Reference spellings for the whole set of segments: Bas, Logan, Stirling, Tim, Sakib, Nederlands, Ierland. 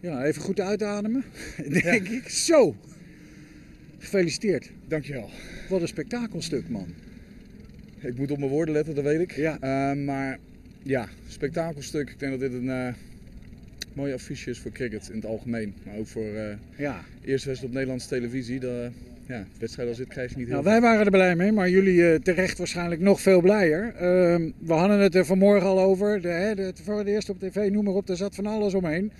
Ja, even goed uitademen, denk ik. Zo! Gefeliciteerd. Dankjewel. Wat een spektakelstuk, man. Ik moet op mijn woorden letten, dat weet ik. Ja. Maar ja, spektakelstuk. Ik denk dat dit een mooie affiche is voor cricket in het algemeen. Maar ook voor eerste wedstrijd op Nederlandse televisie. Ja, wedstrijden als dit krijg je niet heel veel. Wij waren er blij mee, maar jullie terecht waarschijnlijk nog veel blijer. We hadden het er vanmorgen al over. Voor het eerst op tv, noem maar op, daar zat van alles omheen.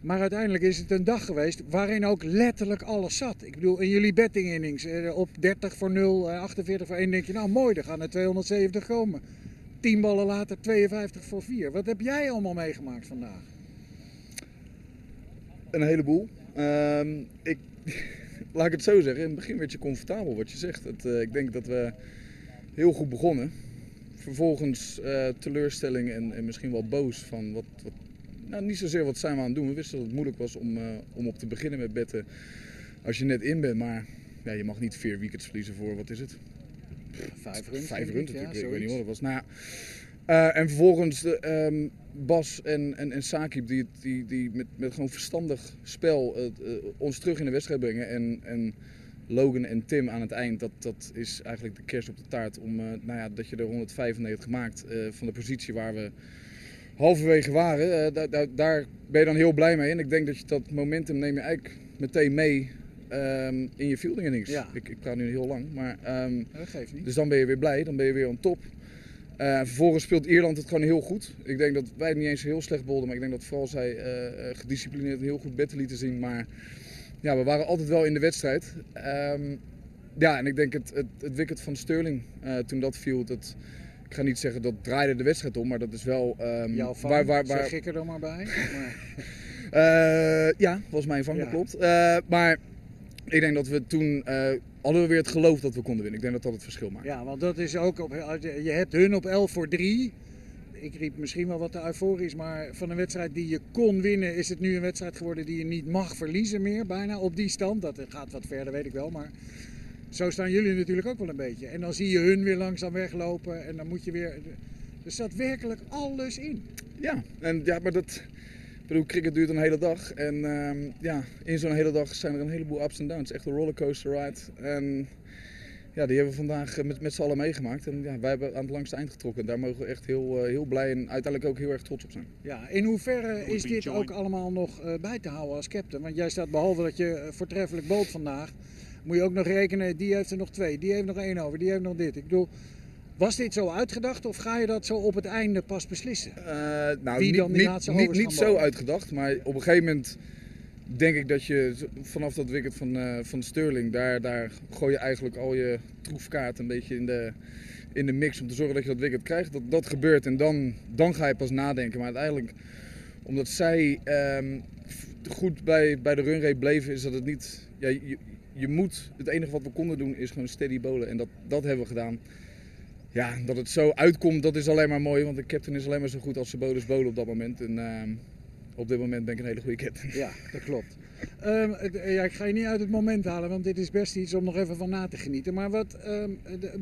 Maar uiteindelijk is het een dag geweest waarin ook letterlijk alles zat. Ik bedoel, in jullie betting innings op 30 voor 0, 48 voor 1 denk je, nou mooi, er gaan er 270 komen. 10 ballen later 52 voor 4. Wat heb jij allemaal meegemaakt vandaag? Een heleboel. Laat ik het zo zeggen, in het begin werd je comfortabel wat je zegt. Ik denk dat we heel goed begonnen. Vervolgens teleurstelling en misschien wel boos van wat nou, niet zozeer wat zijn we aan het doen. We wisten dat het moeilijk was om op te beginnen met betten als je net in bent. Maar ja, je mag niet 4 wickets verliezen voor, wat is het? 5 runs natuurlijk, ja, ik weet niet wat het was. Nou, en vervolgens Bas en Sakib die met gewoon verstandig spel ons terug in de wedstrijd brengen. En Logan en Tim aan het eind, dat is eigenlijk de kerst op de taart. Dat je er 195 maakt van de positie waar we halverwege waren, daar ben je dan heel blij mee. En ik denk dat je dat momentum neem je eigenlijk meteen mee in je fielding innings. Ja. Ik praat nu heel lang, maar dat geeft niet. Dus dan ben je weer blij, dan ben je weer on top. Vervolgens speelt Ierland het gewoon heel goed. Ik denk dat wij niet eens heel slecht bolden, maar ik denk dat vooral zij gedisciplineerd een heel goed betten lieten zien. Maar ja, we waren altijd wel in de wedstrijd. En ik denk het wicket van Stirling toen dat viel. Ik ga niet zeggen dat draaide de wedstrijd om, maar dat is wel... Jouw vang, zeg ik er dan maar bij. Ja, was mijn vang, dat klopt. Maar ik denk dat we toen... hadden we weer het geloof dat we konden winnen. Ik denk dat dat het verschil maakt. Ja, want dat is ook... je hebt hun op 11 voor 3. Ik riep misschien wel wat te euforisch, maar van een wedstrijd die je kon winnen... is het nu een wedstrijd geworden die je niet mag verliezen meer, bijna op die stand. Dat gaat wat verder, weet ik wel, maar... Zo staan jullie natuurlijk ook wel een beetje. En dan zie je hun weer langzaam weglopen en dan moet je weer... Er zat werkelijk alles in. Ja, maar dat... Ik bedoel, cricket duurt een hele dag. En in zo'n hele dag zijn er een heleboel ups en downs. Echt een rollercoaster ride. En ja, die hebben we vandaag met z'n allen meegemaakt. En ja, wij hebben aan het langste eind getrokken. Daar mogen we echt heel blij en uiteindelijk ook heel erg trots op zijn. Ja, in hoeverre is dit ook allemaal nog bij te houden als captain? Want jij staat, behalve dat je voortreffelijk bood vandaag... Moet je ook nog rekenen, die heeft er nog 2, die heeft nog 1 over, die heeft nog dit. Ik bedoel, was dit zo uitgedacht of ga je dat zo op het einde pas beslissen? Niet zo uitgedacht, maar op een gegeven moment denk ik dat je vanaf dat wicket van Stirling, daar gooi je eigenlijk al je troefkaart een beetje in de mix om te zorgen dat je dat wicket krijgt. Dat gebeurt en dan ga je pas nadenken, maar uiteindelijk... Omdat zij goed bij de runrate bleven, is dat het niet... Ja, je moet, het enige wat we konden doen is gewoon steady bowlen en dat hebben we gedaan. Ja, dat het zo uitkomt, dat is alleen maar mooi, want de captain is alleen maar zo goed als zijn bowlers bowlen op dat moment. En op dit moment ben ik een hele goede captain. Ja, dat klopt. Ik ga je niet uit het moment halen, want dit is best iets om nog even van na te genieten. Maar wat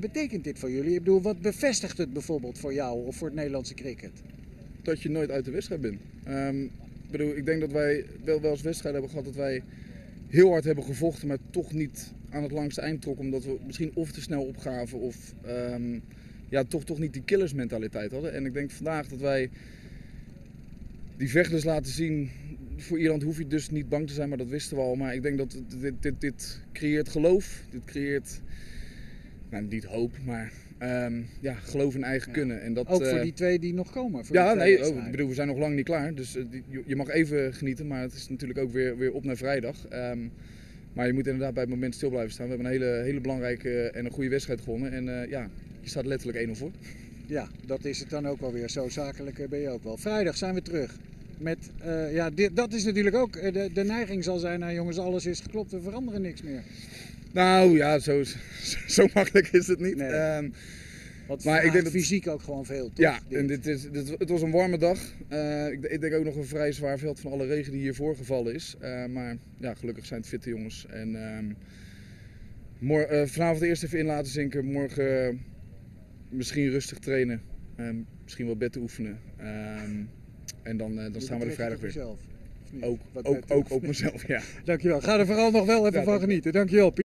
betekent dit voor jullie? Ik bedoel, wat bevestigt het bijvoorbeeld voor jou of voor het Nederlandse cricket? Dat je nooit uit de wedstrijd bent. Ik denk dat wij wel eens wedstrijden hebben gehad dat wij heel hard hebben gevochten, maar toch niet aan het langste eind trokken. Omdat we misschien of te snel opgaven of toch niet die killersmentaliteit hadden. En ik denk vandaag dat wij die vechters laten zien. Voor Ierland hoef je dus niet bang te zijn, maar dat wisten we al. Maar ik denk dat dit creëert geloof. Dit creëert, nou, niet hoop, maar... geloof in eigen kunnen. En dat, ook voor die 2 die nog komen. Voor we zijn nog lang niet klaar. Dus je mag even genieten, maar het is natuurlijk ook weer op naar vrijdag. Maar je moet inderdaad bij het moment stil blijven staan. We hebben een hele belangrijke en een goede wedstrijd gewonnen. En je staat letterlijk 1-0 voor. Ja, dat is het dan ook wel weer. Zo zakelijk ben je ook wel. Vrijdag zijn we terug. Met, dat is natuurlijk ook, de neiging zal zijn, nou jongens, alles is geklopt, we veranderen niks meer. Nou ja, zo makkelijk is het niet. Nee. Maar ik denk dat fysiek ook gewoon veel. Toch? Ja, en het was een warme dag. Ik denk ook nog een vrij zwaar veld van alle regen die hiervoor gevallen is. Maar ja, gelukkig zijn het fitte jongens. En vanavond eerst even in laten zinken. Morgen misschien rustig trainen. Misschien wel betten oefenen. En dan staan we er vrijdag weer. Jezelf. Ook mezelf, ja. Dankjewel. Ga er vooral nog wel even van genieten. Dankjewel.